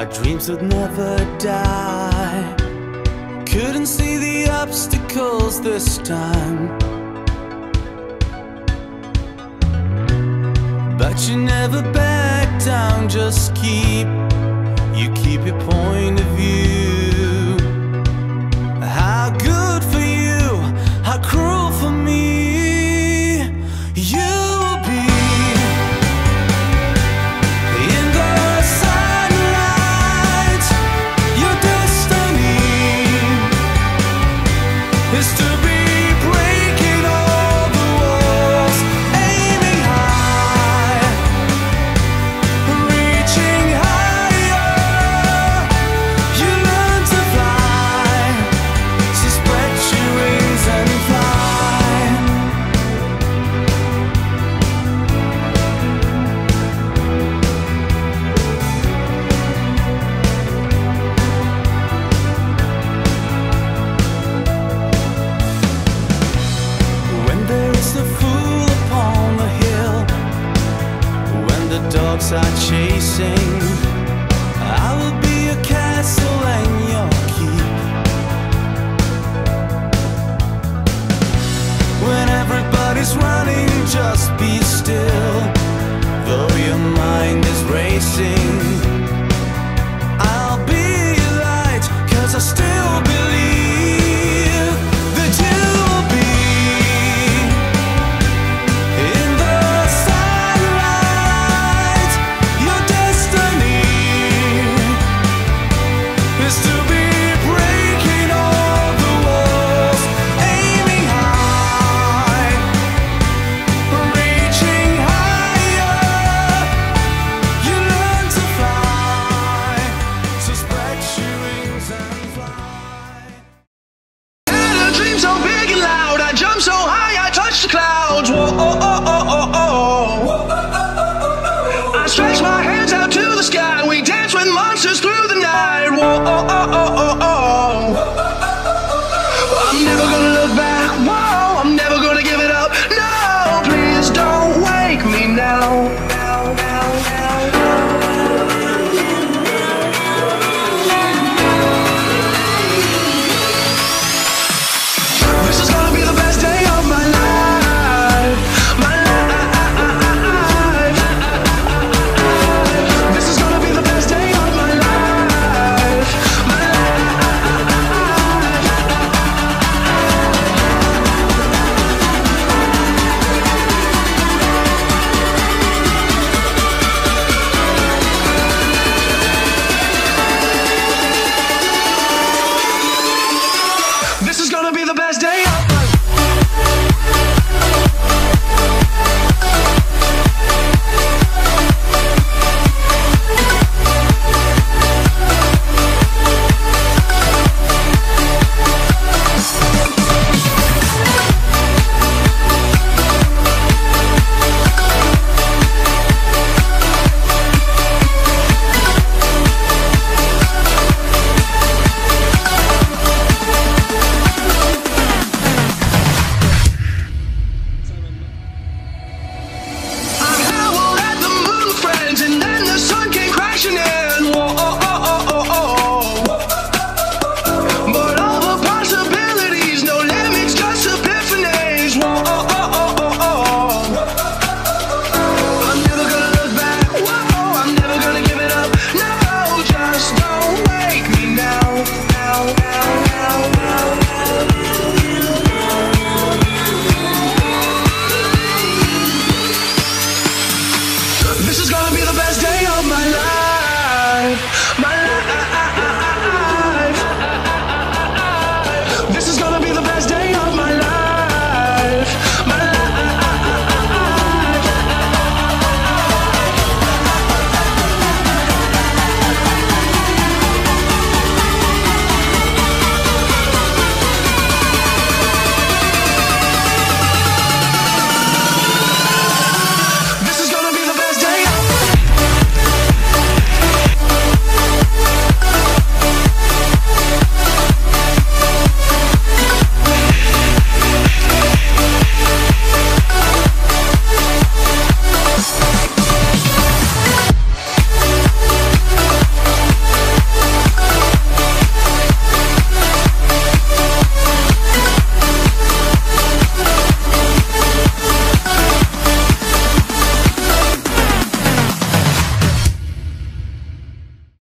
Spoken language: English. our dreams would never die. Couldn't see the obstacles this time, but you never back down, just keep your point.